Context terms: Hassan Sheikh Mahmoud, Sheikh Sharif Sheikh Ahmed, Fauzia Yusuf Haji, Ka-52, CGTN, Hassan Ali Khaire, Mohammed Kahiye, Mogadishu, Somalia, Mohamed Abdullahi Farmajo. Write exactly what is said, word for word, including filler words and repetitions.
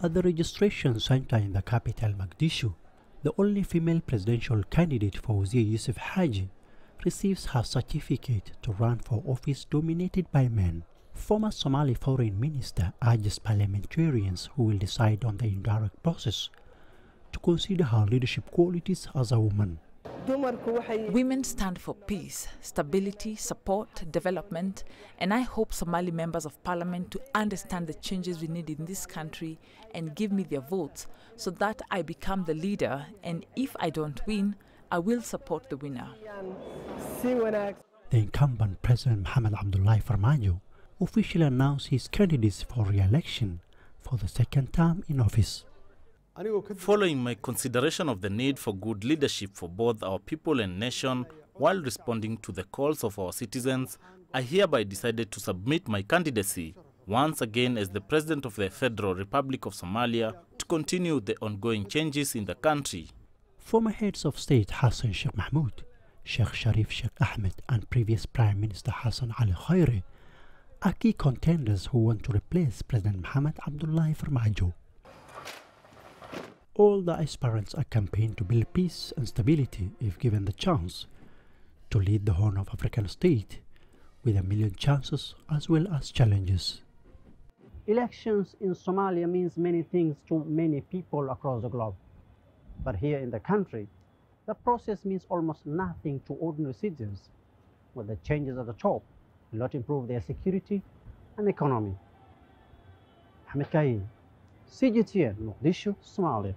At the registration center in the capital Mogadishu, the only female presidential candidate Fauzia Yusuf Haji receives her certificate to run for office dominated by men. Former Somali foreign minister urges parliamentarians who will decide on the indirect process to consider her leadership qualities as a woman. Women stand for peace, stability, support, development, and I hope Somali members of parliament to understand the changes we need in this country and give me their votes so that I become the leader, and if I don't win, I will support the winner. The incumbent President Mohamed Abdullahi Farmajo officially announced his candidacy for re-election for the second term in office. Following my consideration of the need for good leadership for both our people and nation, while responding to the calls of our citizens, I hereby decided to submit my candidacy once again as the President of the Federal Republic of Somalia to continue the ongoing changes in the country. Former heads of state Hassan Sheikh Mahmoud, Sheikh Sharif Sheikh Ahmed, and previous Prime Minister Hassan Ali Khaire are key contenders who want to replace President Mohamed Abdullahi Farmajo. All the aspirants are campaigning to build peace and stability if given the chance to lead the Horn of African state with a million chances as well as challenges. Elections in Somalia means many things to many people across the globe. But here in the country, the process means almost nothing to ordinary citizens, with the changes at the top will not improve their security and economy. Mohammed Kahiye, C G T N, Mogadishu, Somalia.